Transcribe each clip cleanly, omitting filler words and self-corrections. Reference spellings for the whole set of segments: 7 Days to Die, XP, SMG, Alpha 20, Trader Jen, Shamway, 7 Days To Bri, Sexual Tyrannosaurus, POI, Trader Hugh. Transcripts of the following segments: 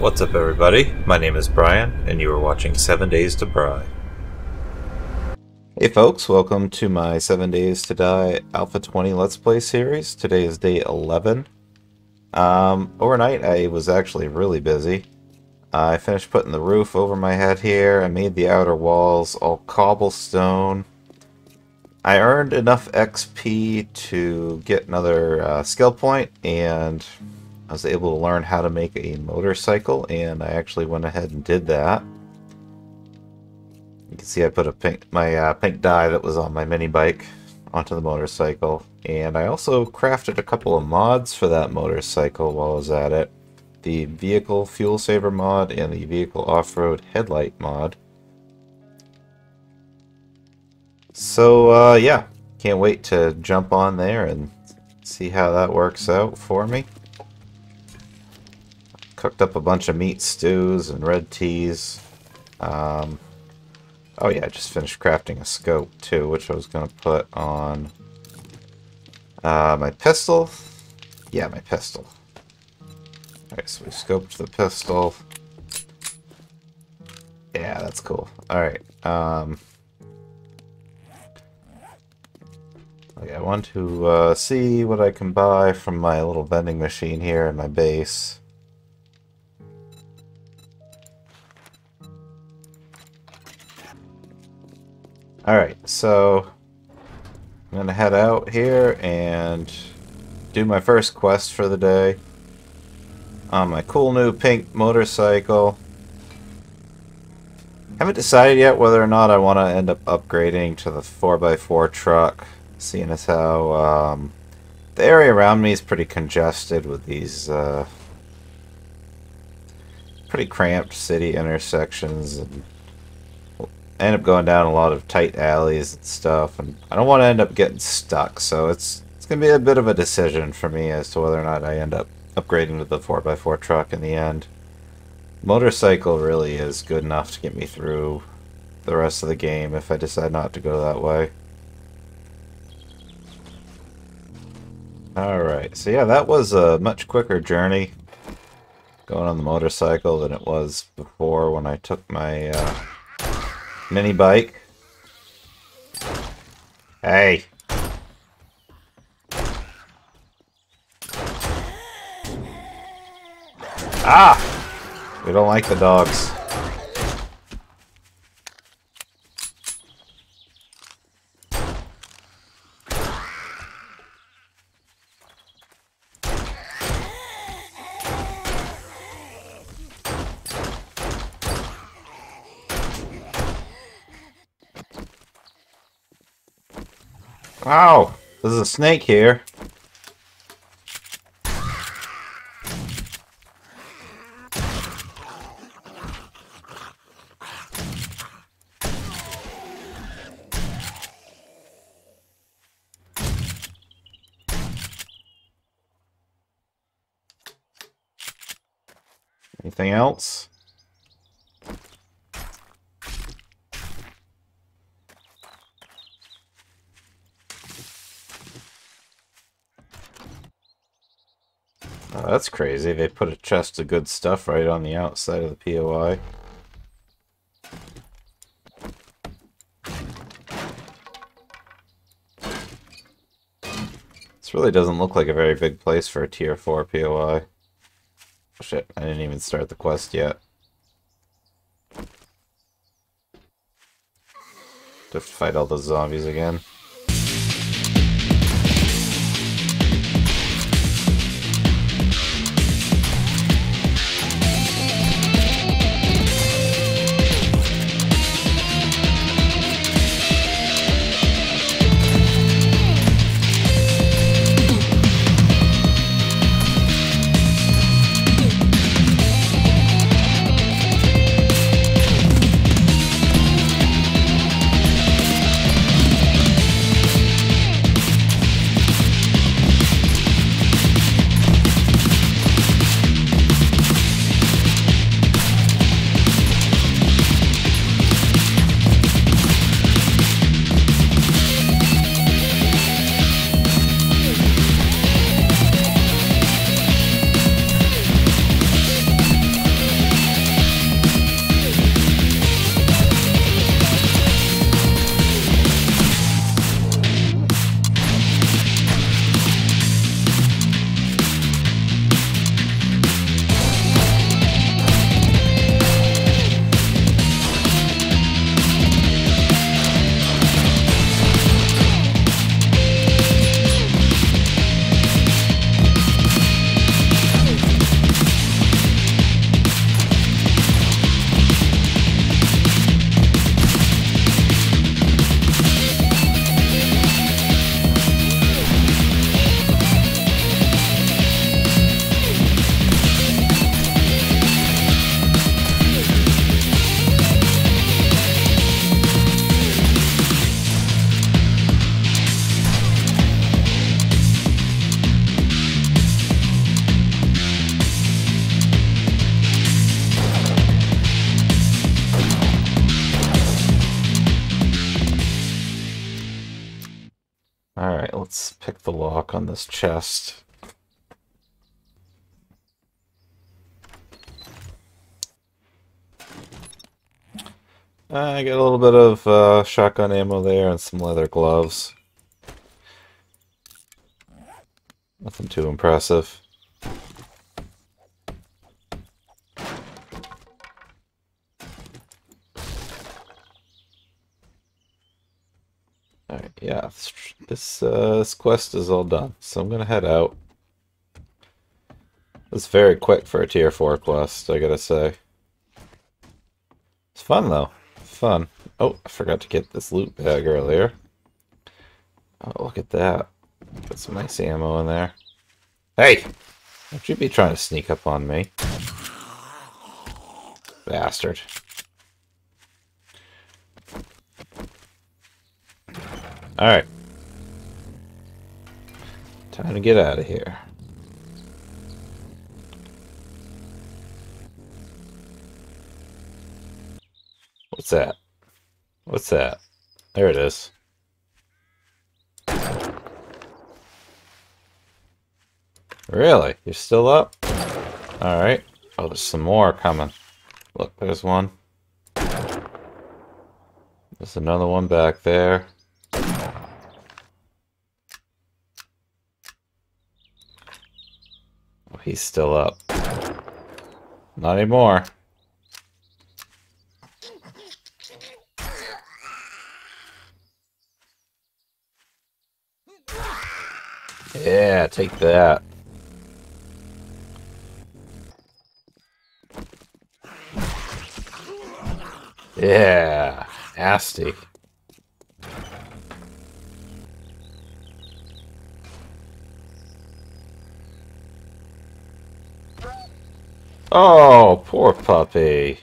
What's up everybody, my name is Brian and you are watching 7 Days to Bri. Hey folks, welcome to my 7 Days to Die Alpha 20 Let's Play series. Today is day 11. Overnight I was actually really busy. I finished putting the roof over my head here. I made the outer walls all cobblestone. I earned enough XP to get another skill point, and I was able to learn how to make a motorcycle, and I actually went ahead and did that. You can see I put a pink dye that was on my mini bike onto the motorcycle, and I also crafted a couple of mods for that motorcycle while I was at it. The vehicle fuel saver mod and the vehicle off-road headlight mod. So yeah, can't wait to jump on there and see how that works out for me. Cooked up a bunch of meat stews and red teas. Oh yeah, I just finished crafting a scope too, which I was going to put on my pistol. Yeah, my pistol. Alright, so we scoped the pistol. Yeah, that's cool. Alright, okay, I want to see what I can buy from my little vending machine here in my base. Alright, so I'm gonna head out here and do my first quest for the day on my cool new pink motorcycle. Haven't decided yet whether or not I want to end up upgrading to the 4x4 truck, seeing as how the area around me is pretty congested with these pretty cramped city intersections, and I end up going down a lot of tight alleys and stuff, and I don't want to end up getting stuck, so it's gonna be a bit of a decision for me as to whether or not I end up upgrading to the 4x4 truck in the end. Motorcycle really is good enough to get me through the rest of the game if I decide not to go that way. Alright, so yeah, that was a much quicker journey going on the motorcycle than it was before when I took my mini bike. Hey! Ah! We don't like the dogs. Ow! There's a snake here. Anything else? Oh, that's crazy. They put a chest of good stuff right on the outside of the POI. This really doesn't look like a very big place for a tier 4 POI. Shit, I didn't even start the quest yet. To fight all those zombies again. Let's pick the lock on this chest. I got a little bit of shotgun ammo there and some leather gloves. Nothing too impressive. Alright, yeah, this quest is all done, so I'm gonna head out. It's very quick for a tier 4 quest, I gotta say. It's fun though. Fun. Oh, I forgot to get this loot bag earlier. Oh, look at that. Put some nice ammo in there. Hey! Don't you be trying to sneak up on me. Bastard. Alright. Time to get out of here. What's that? What's that? There it is. Really? You're still up? Alright. Oh, there's some more coming. Look, there's one. There's another one back there. Oh, he's still up. Not anymore. Yeah, take that. Yeah, nasty. Oh, poor puppy.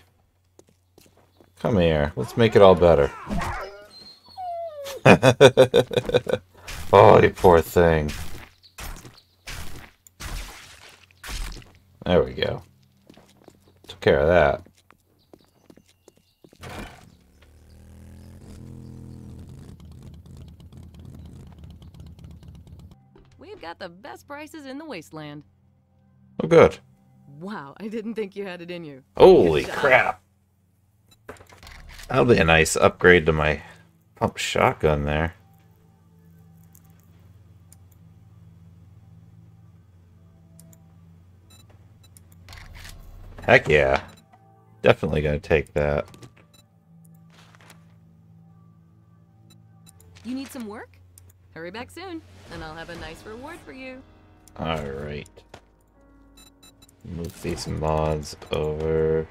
Come here, let's make it all better. Oh, you poor thing. There we go. Took care of that. We've got the best prices in the wasteland. Oh, good. Wow, I didn't think you had it in you. Holy crap. That'll be a nice upgrade to my pump shotgun there. Heck yeah. Definitely gonna take that. You need some work? Hurry back soon, and I'll have a nice reward for you. Alright. Move these mods over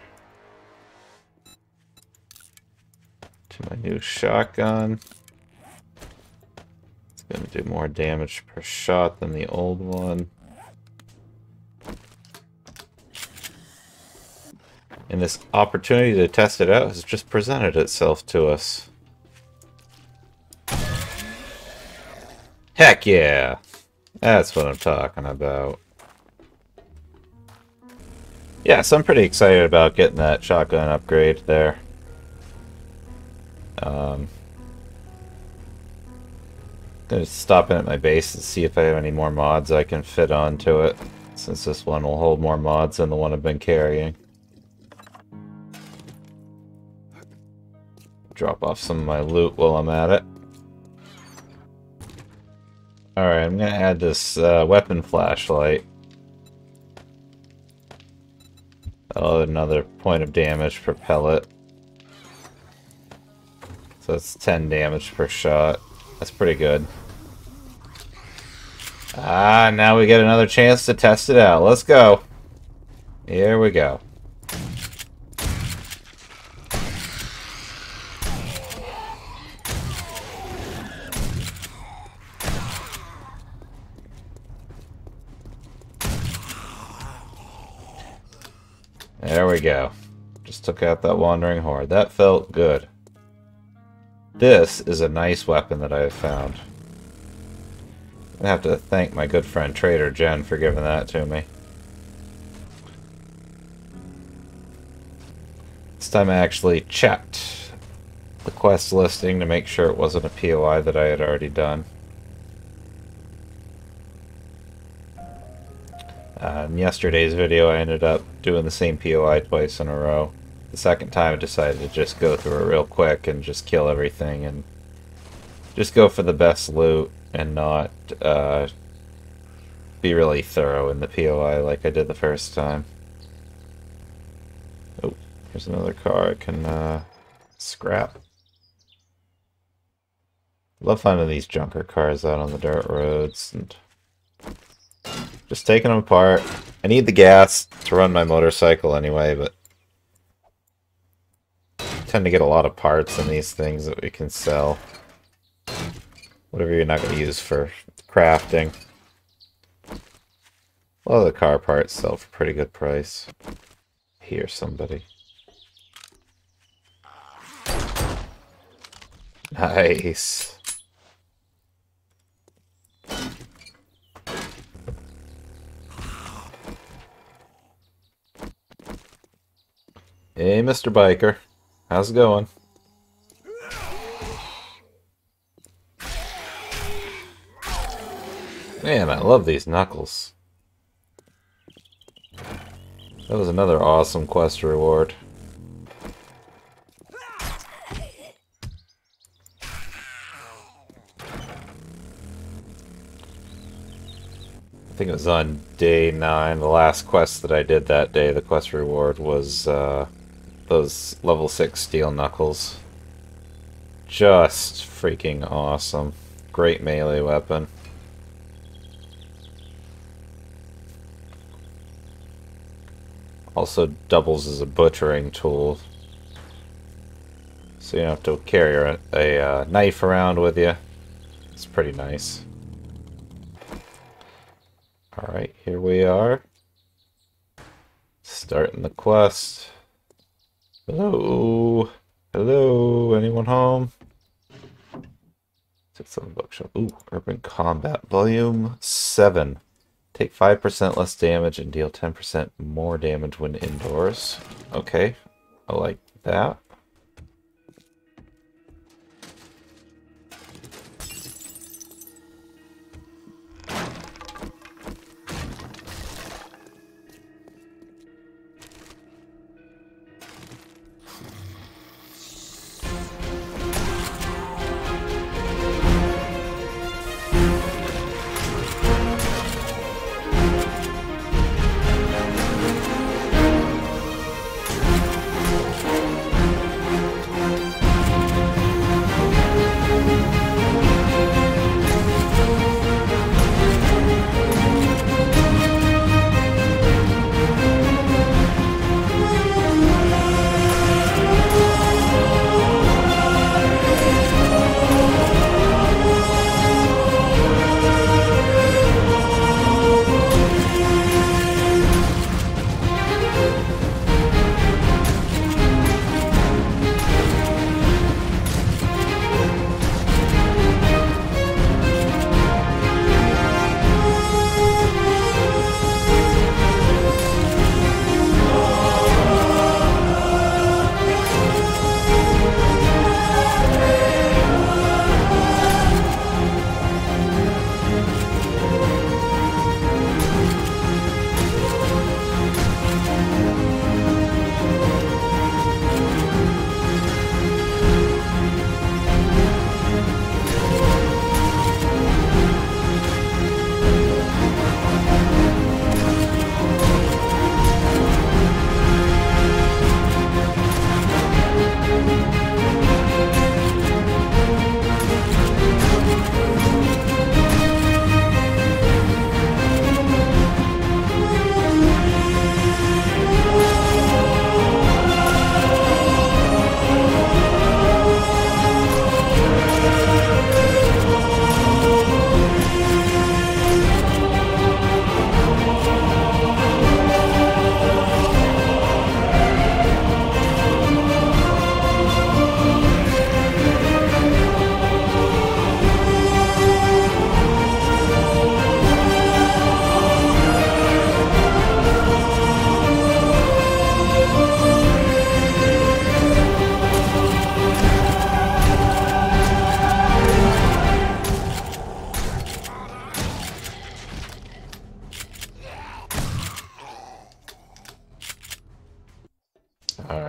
to my new shotgun. It's gonna do more damage per shot than the old one. And this opportunity to test it out has just presented itself to us. Heck yeah! That's what I'm talking about. Yeah, so I'm pretty excited about getting that shotgun upgrade there. Gonna stop in at my base and see if I have any more mods I can fit onto it, since this one will hold more mods than the one I've been carrying. Drop off some of my loot while I'm at it. Alright, I'm gonna add this weapon flashlight. That'll add another point of damage per pellet. So that's 10 damage per shot. That's pretty good. Ah, now we get another chance to test it out. Let's go. Here we go. There we go. Just took out that wandering horde. That felt good. This is a nice weapon that I have found. I have to thank my good friend Trader Jen for giving that to me. This time I actually checked the quest listing to make sure it wasn't a POI that I had already done. in yesterday's video, I ended up doing the same POI twice in a row. The second time I decided to just go through it real quick and just kill everything and just go for the best loot and not be really thorough in the POI like I did the first time. Oh, here's another car I can scrap. Love finding these junker cars out on the dirt roads and just taking them apart. I need the gas to run my motorcycle anyway, but I tend to get a lot of parts in these things that we can sell. Whatever you're not going to use for crafting. A lot of the car parts sell for a pretty good price. Here's somebody. Nice. Hey, Mr. Biker. How's it going? Man, I love these knuckles. That was another awesome quest reward. I think it was on day 9, the last quest that I did that day. The quest reward was, those level 6 steel knuckles. Just freaking awesome. Great melee weapon. Also doubles as a butchering tool. So you don't have to carry a knife around with you. It's pretty nice. Alright, here we are. Starting the quest. Hello. Hello. Anyone home? 6-7 bookshop. Ooh, urban combat. Volume 7. Take 5% less damage and deal 10% more damage when indoors. Okay. I like that.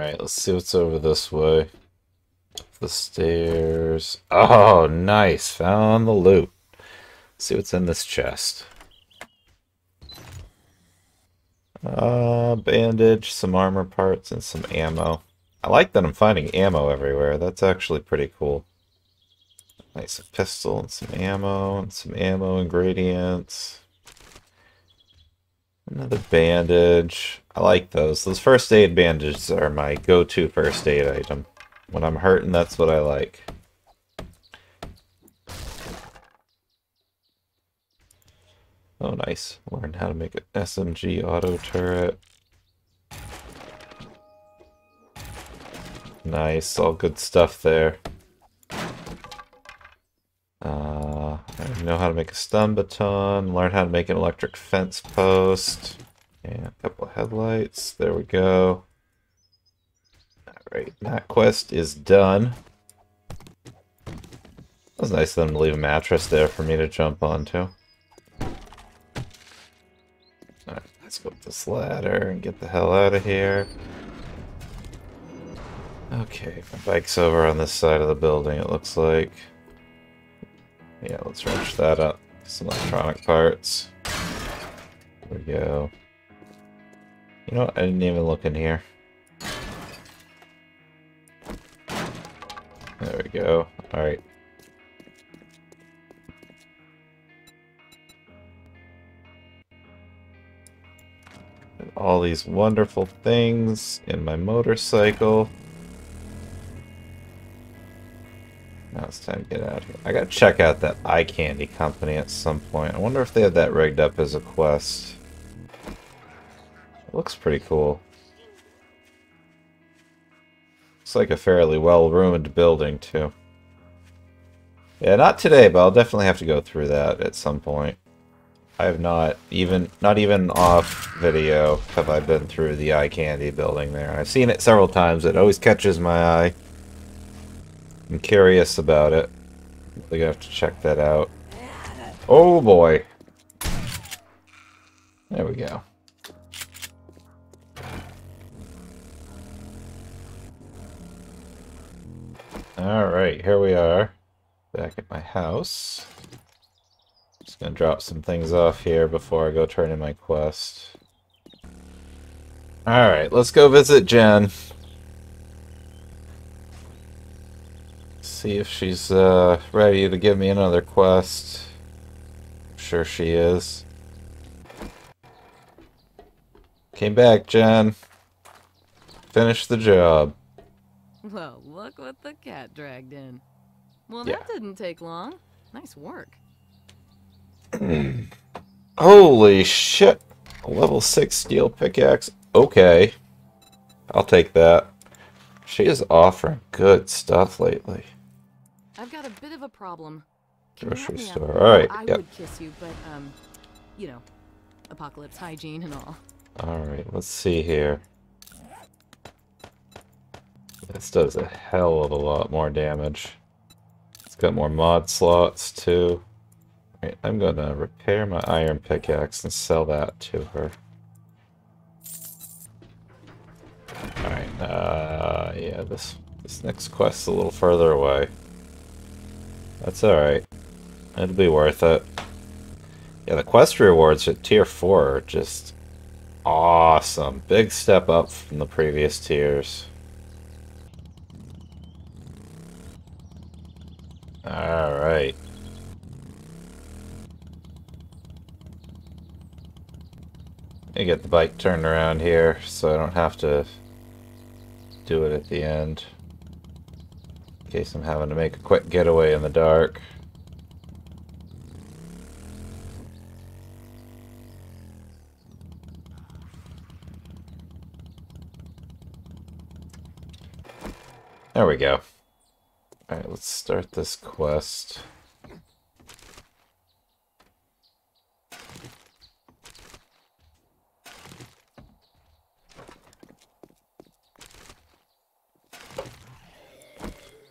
Alright, let's see what's over this way. The stairs. Oh, nice! Found the loot. Let's see what's in this chest. Bandage, some armor parts, and some ammo. I like that I'm finding ammo everywhere. That's actually pretty cool. Nice, a pistol and some ammo ingredients. Another bandage. I like those. Those first aid bandages are my go-to first aid item. When I'm hurting, that's what I like. Oh, nice. Learned how to make an SMG auto turret. Nice. All good stuff there. I know how to make a stun baton. Learn how to make an electric fence post. And a couple of headlights. There we go. Alright, that quest is done. That was nice of them to leave a mattress there for me to jump onto. Let's go up this ladder and get the hell out of here. Okay, my bike's over on this side of the building, it looks like. Yeah, let's wrench that up. Some electronic parts. There we go. You know what? I didn't even look in here. There we go. Alright. All these wonderful things in my motorcycle. Now it's time to get out of here. I gotta check out that eye candy company at some point. I wonder if they had that rigged up as a quest. It looks pretty cool. Looks like a fairly well-roomed building, too. Yeah, not today, but I'll definitely have to go through that at some point. I have not even off video, have I been through the eye candy building there. I've seen it several times. It always catches my eye. I'm curious about it. I'm gonna have to check that out. Oh boy! There we go. Alright, here we are. Back at my house. Just gonna drop some things off here before I go turn in my quest. Alright, let's go visit Jen. See if she's ready to give me another quest. I'm sure she is. Came back, Jen. Finished the job. Well, look what the cat dragged in. Well, that didn't take long. Nice work. Holy shit! A level 6 steel pickaxe. Okay. I'll take that. She is offering good stuff lately. I've got a bit of a problem. Grocery store. Alright. I would kiss you, but you know, apocalypse hygiene and all. Alright, let's see here. This does a hell of a lot more damage. It's got more mod slots too. Alright, I'm gonna repair my iron pickaxe and sell that to her. Alright, yeah, this next quest's a little further away. That's alright. It'll be worth it. Yeah, the quest rewards at tier 4 are just awesome. Big step up from the previous tiers. Alright. I get the bike turned around here so I don't have to do it at the end. In case I'm having to make a quick getaway in the dark. There we go. Alright, let's start this quest.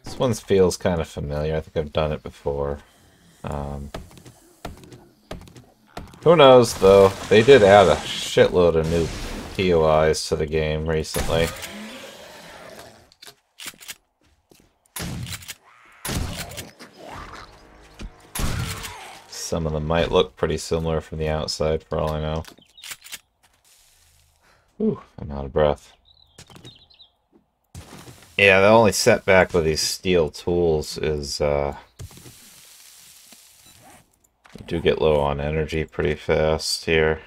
This one feels kind of familiar. I think I've done it before. Who knows, though? They did add a shitload of new POIs to the game recently. Some of them might look pretty similar from the outside, for all I know. Whew, I'm out of breath. Yeah, the only setback with these steel tools is, I do get low on energy pretty fast here.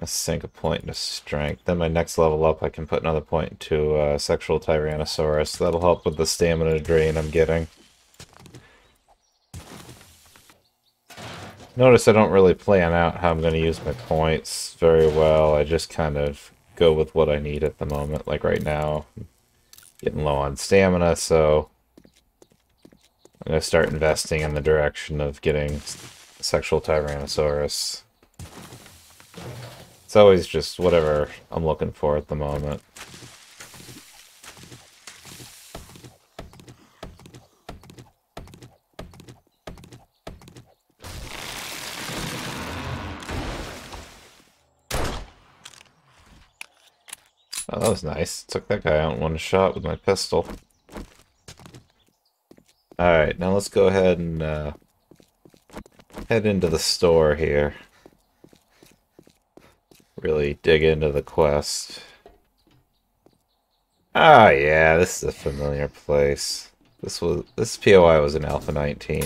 Let's sink a point into strength. Then my next level up, I can put another point into Sexual Tyrannosaurus. That'll help with the stamina drain I'm getting. Notice I don't really plan out how I'm going to use my points very well. I just kind of go with what I need at the moment. Like right now, I'm getting low on stamina, so I'm going to start investing in the direction of getting Sexual Tyrannosaurus. It's always just whatever I'm looking for at the moment. Oh, that was nice. Took that guy out in one shot with my pistol. Alright, now let's go ahead and head into the store here. Really dig into the quest. Ah, yeah, this is a familiar place. This POI was in Alpha 19.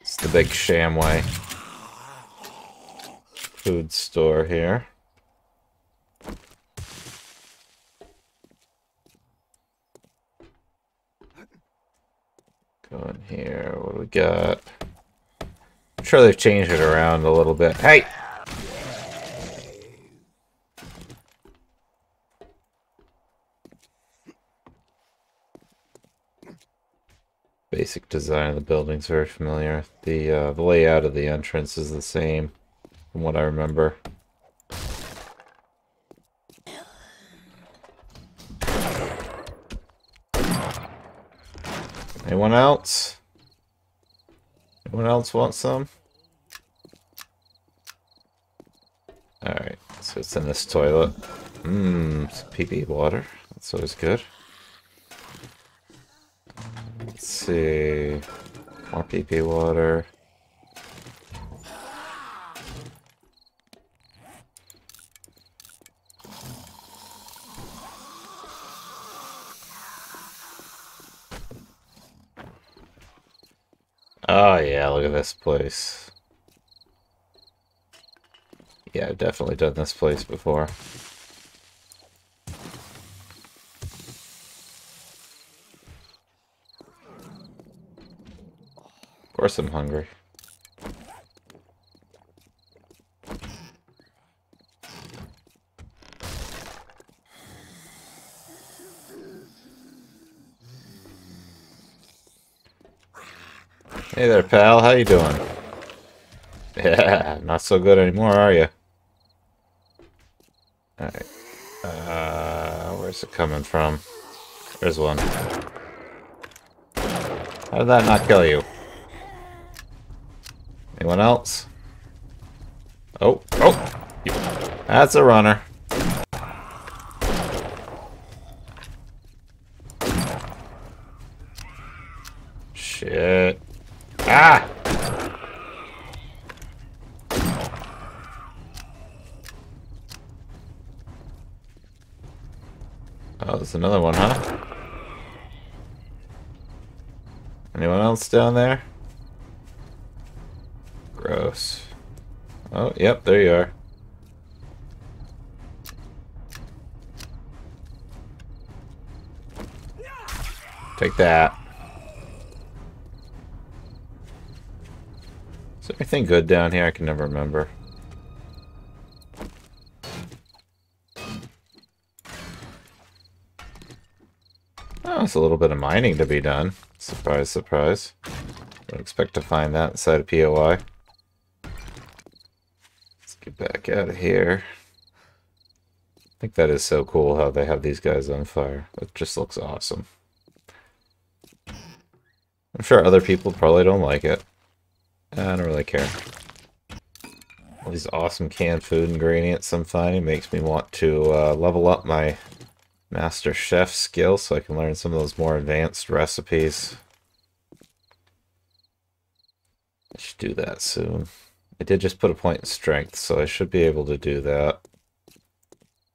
It's the big Shamway food store here. Go in here. What do we got? I'm sure they've changed it around a little bit. Hey! Basic design of the building's very familiar. The layout of the entrance is the same from what I remember. Anyone else? Anyone else want some? Alright, so it's in this toilet. Some pee-pee water. That's always good. Let's see. More pee-pee water. Oh yeah, look at this place. Yeah, I've definitely done this place before. Of course I'm hungry. Hey there, pal. How you doing? Yeah, not so good anymore, are you? Alright. Where's it coming from? There's one. How did that not kill you? Anyone else? Oh, oh! That's a runner. Shit. Ah! Oh, there's another one, huh? Anyone else down there? Gross. Oh, yep, there you are. Take that. Is there anything good down here? I can never remember. Oh, it's a little bit of mining to be done. Surprise, surprise. Don't expect to find that inside a POI. Let's get back out of here. I think that is so cool how they have these guys on fire. It just looks awesome. I'm sure other people probably don't like it. I don't really care. All these awesome canned food ingredients I'm finding makes me want to level up my Master Chef skill so I can learn some of those more advanced recipes. I should do that soon. I did just put a point in strength, so I should be able to do that.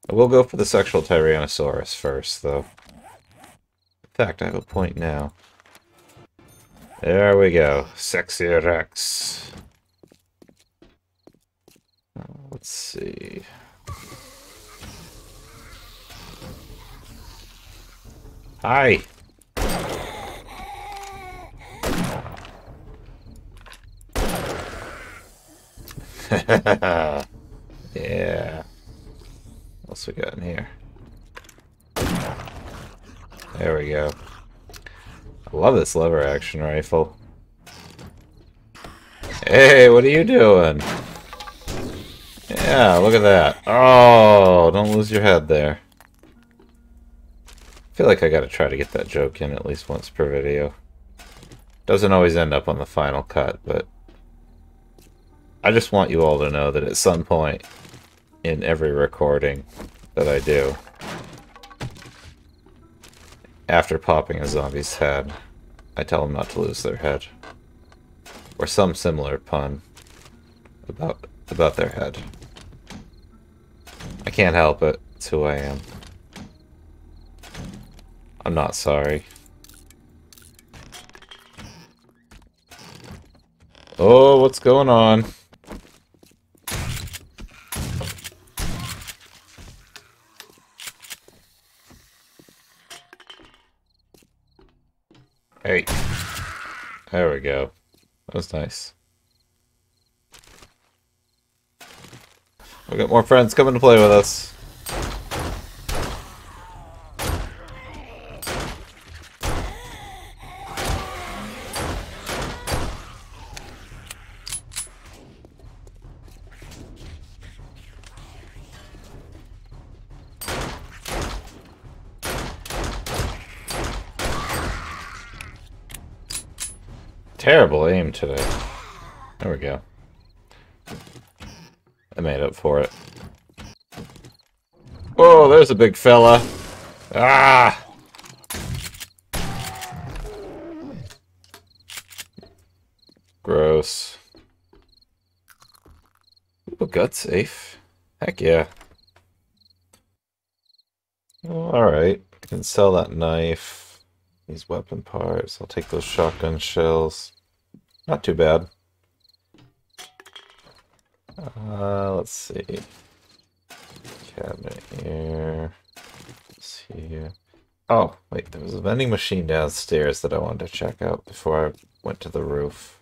I will go for the Sexual Tyrannosaurus first, though. In fact, I have a point now. There we go. Sexy Rex. Let's see. Hi! Yeah. What else we got in here? There we go. I love this lever action rifle. Hey, what are you doing? Yeah, look at that. Oh, don't lose your head there. I feel like I gotta try to get that joke in at least once per video. Doesn't always end up on the final cut, but I just want you all to know that at some point in every recording that I do, after popping a zombie's head, I tell them not to lose their head. Or some similar pun about their head. I can't help it. It's who I am. I'm not sorry. Oh, what's going on? Hey. There we go. That was nice. We got more friends coming to play with us. Terrible aim today. There we go. I made up for it. Oh, there's a big fella. Ah! Gross. Ooh, gut safe. Heck yeah. Well, alright. I can sell that knife. These weapon parts. I'll take those shotgun shells. Not too bad. Let's see. Cabinet here. It's here. Oh, wait, there was a vending machine downstairs that I wanted to check out before I went to the roof.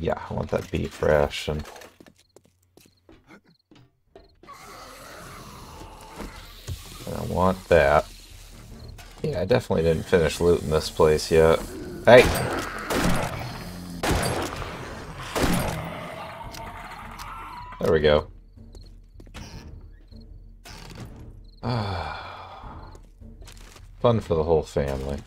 Yeah, I want that beef ration. And I want that. Yeah, I definitely didn't finish looting this place yet. Hey! There we go. Ah, fun for the whole family.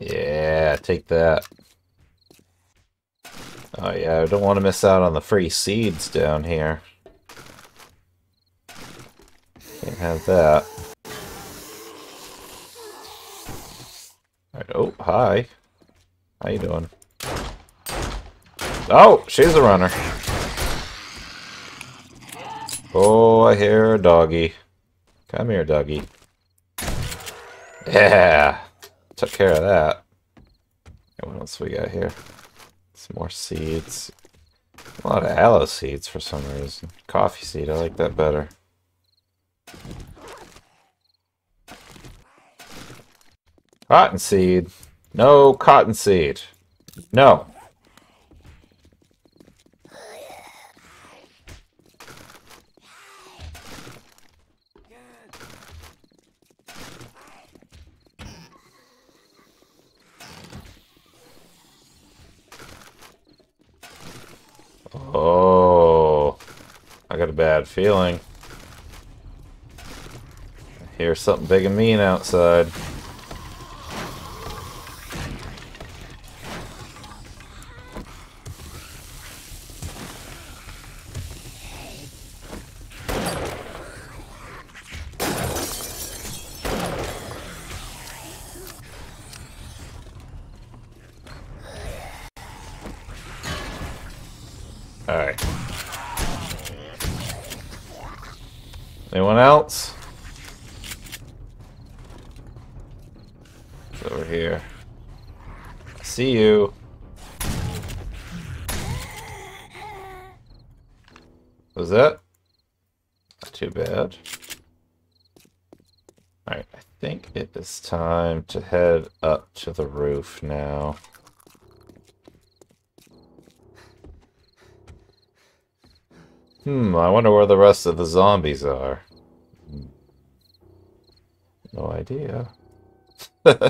Yeah, take that. Oh yeah, I don't want to miss out on the free seeds down here. Can't have that. Oh, hi. How you doing? Oh, she's a runner. Oh, I hear a doggy. Come here, doggy. Yeah! Took care of that. And what else we got here? Some more seeds. A lot of aloe seeds for some reason. Coffee seed, I like that better. Cottonseed. No cottonseed. No. Oh. I got a bad feeling. I hear something big and mean outside. Anyone else? It's over here. I see you. Was that? Not too bad. Alright, I think it is time to head up to the roof now. I wonder where the rest of the zombies are. No idea. Alright.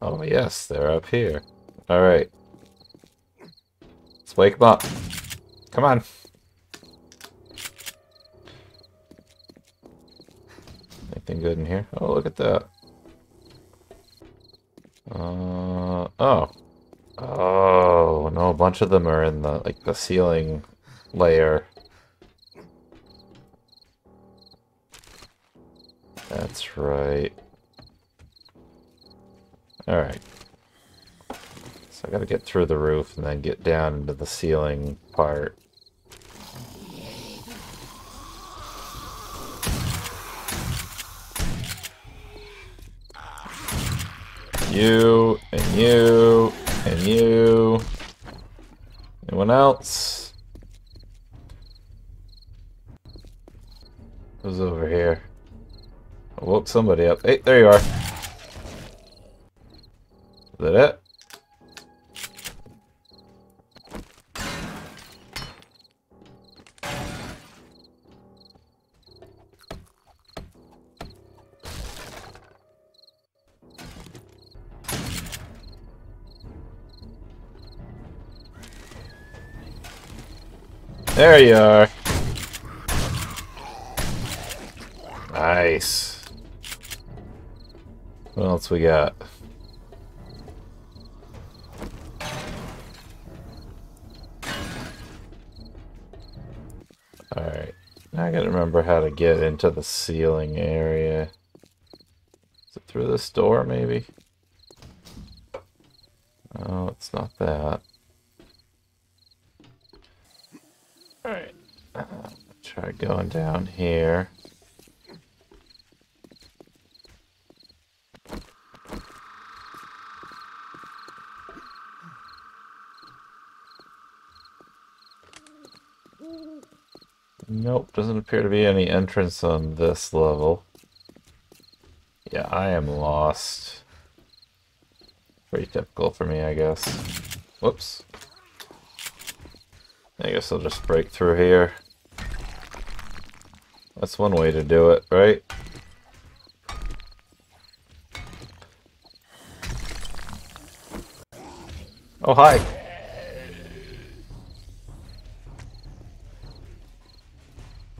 Oh yes, they're up here. Alright. Let's wake them up. Come on. Anything good in here? Oh, look at that. Oh no, a bunch of them are in the, like, the ceiling layer. That's right. Alright. So I gotta get through the roof and then get down into the ceiling part. You, and you, and you. Anyone else? Who's over here? I woke somebody up. Hey, there you are. Is that it? There you are. Nice. What else we got? Alright. Now I gotta remember how to get into the ceiling area. Is it through this door, maybe? Oh, it's not that. Alright, try going down here. Nope, doesn't appear to be any entrance on this level. Yeah, I am lost. Pretty typical for me, I guess. Whoops. I guess I'll just break through here. That's one way to do it, right? Oh, hi!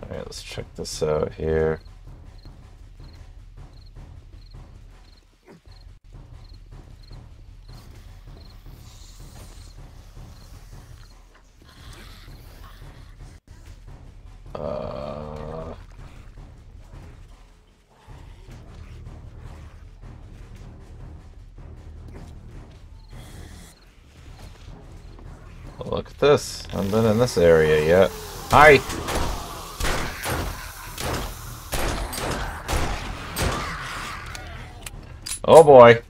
Alright, let's check this out here. Look at this. I haven't been in this area yet. Hi! Oh boy!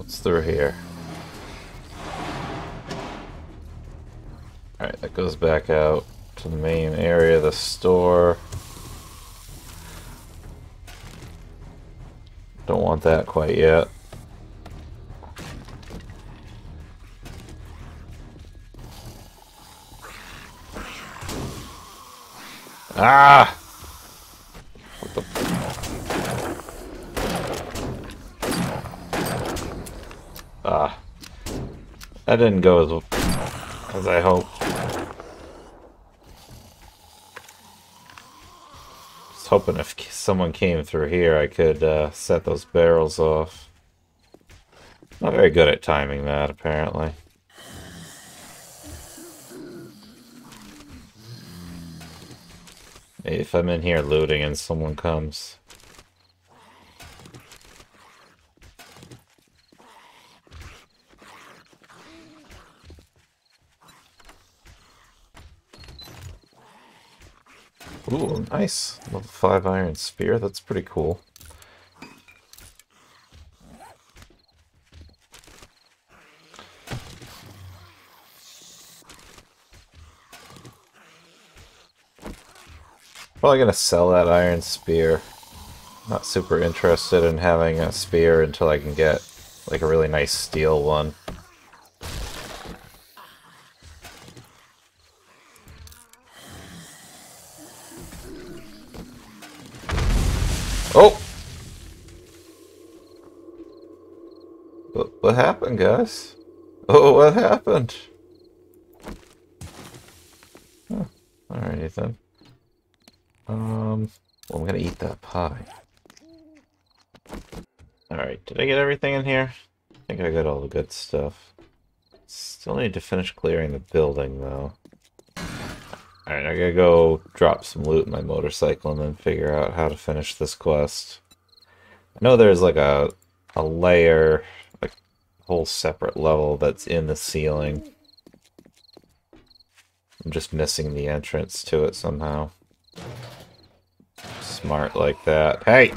What's through here? Alright, that goes back out to the main area of the store. Don't want that quite yet. Ah! What the... Ah. That didn't go as well as I hoped. Hoping if someone came through here I could set those barrels off. Not very good at timing that, apparently. If I'm in here looting and someone comes... Ooh, nice. Level 5 iron spear, that's pretty cool. Probably gonna sell that iron spear. Not super interested in having a spear until I can get like a really nice steel one. Oh! What happened, guys? Oh, what happened? Huh. Alrighty then. Well, I'm gonna eat that pie. Alright, did I get everything in here? I think I got all the good stuff. Still need to finish clearing the building, though. Alright, I gotta go drop some loot in my motorcycle and then figure out how to finish this quest. I know there's like a layer, like a whole separate level that's in the ceiling. I'm just missing the entrance to it somehow. Smart like that. Hey!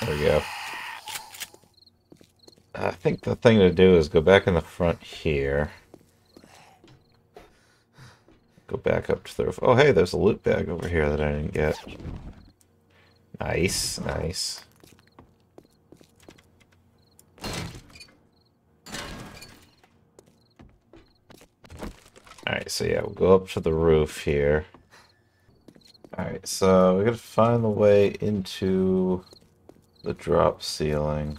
There we go. I think the thing to do is go back in the front here. Go back up to the roof. Oh hey, there's a loot bag over here that I didn't get. Nice, nice. Alright, so yeah, we'll go up to the roof here. Alright, so we gotta find the way into the drop ceiling.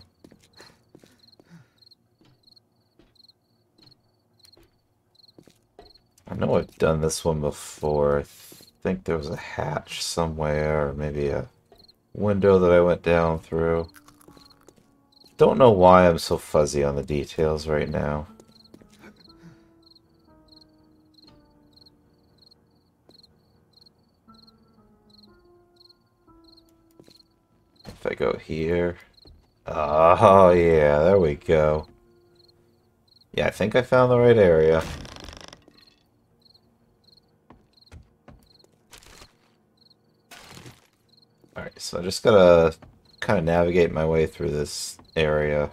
I know I've done this one before. I think there was a hatch somewhere, or maybe a window that I went down through. Don't know why I'm so fuzzy on the details right now. If I go here... Oh yeah, there we go. Yeah, I think I found the right area. Alright, so I just gotta kind of navigate my way through this area.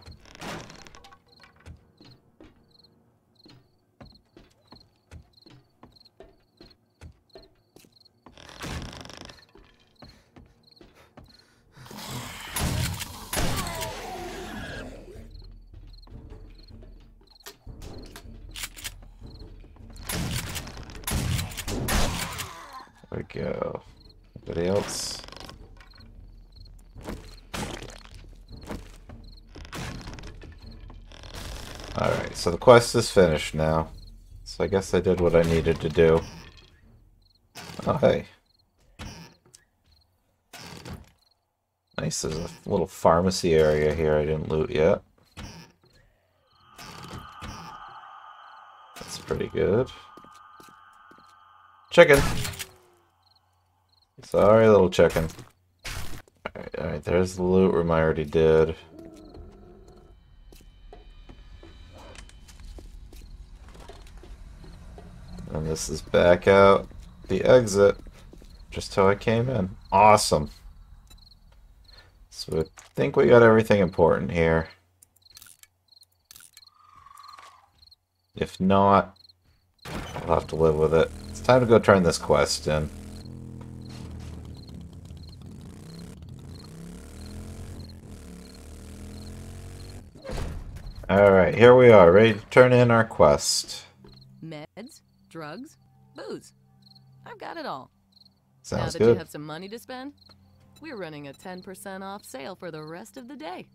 There we go. Anybody else? Alright, so the quest is finished now. So I guess I did what I needed to do. Oh, hey. Nice, there's a little pharmacy area here I didn't loot yet. That's pretty good. Chicken! Sorry, little chicken. Alright, alright, there's the loot room I already did. And this is back out the exit, just how I came in. Awesome. So I think we got everything important here. If not, I'll have to live with it. It's time to go turn this quest in. Alright, here we are, ready to turn in our quest. Meds? Drugs, booze. I've got it all. Sounds good. Now that you have some money to spend, we're running a 10% off sale for the rest of the day.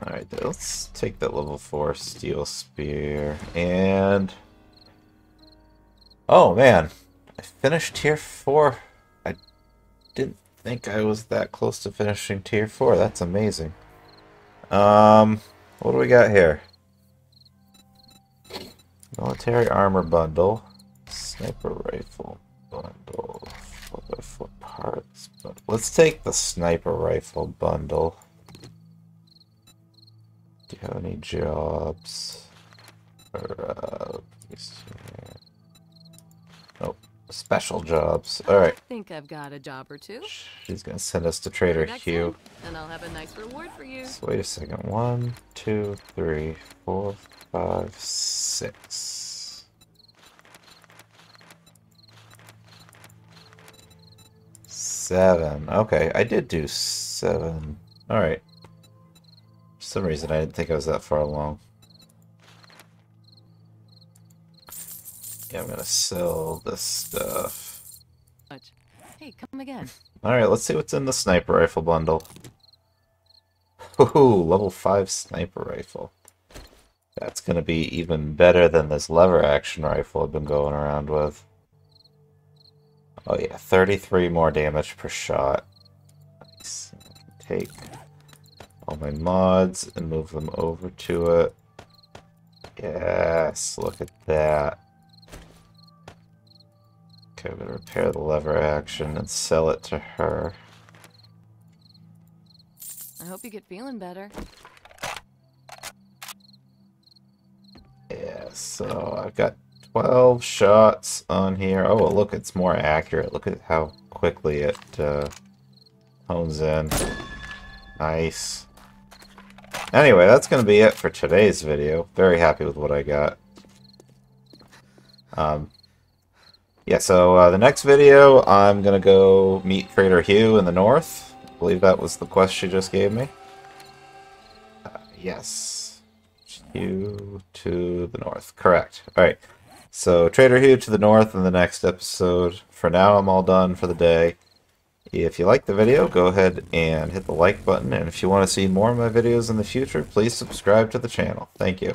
Alright, let's take that level 4 steel spear and... Oh man, I finished tier 4. I didn't think I was that close to finishing tier 4. That's amazing. What do we got here? Military armor bundle. Sniper rifle bundle. Rifle parts. But let's take the sniper rifle bundle. Do you have any jobs? Or, nope. Special jobs. All right. I think I've got a job or two. She's gonna send us to Trader Hugh. And I'll have a nice reward for you. So wait a second. 1, 2, 3, 4, 5, 6. Seven. Okay, I did do 7. All right. For some reason, I didn't think I was that far along. Yeah, I'm gonna sell this stuff. Hey, come again. Alright, let's see what's in the sniper rifle bundle. Ooh, level 5 sniper rifle. That's gonna be even better than this lever action rifle I've been going around with. Oh yeah, 33 more damage per shot. Nice. Take all my mods and move them over to it. Yes, look at that. Okay, I'm gonna repair the lever action and sell it to her. I hope you get feeling better. Yeah, so I've got 12 shots on here. Oh, well, look, it's more accurate. Look at how quickly it hones in. Nice. Anyway, that's gonna be it for today's video. Very happy with what I got. Yeah, so the next video, I'm going to go meet Trader Hugh in the north. I believe that was the quest she just gave me. Yes. Hugh to the north. Correct. Alright. So, Trader Hugh to the north in the next episode. For now, I'm all done for the day. If you like the video, go ahead and hit the like button. And if you want to see more of my videos in the future, please subscribe to the channel. Thank you.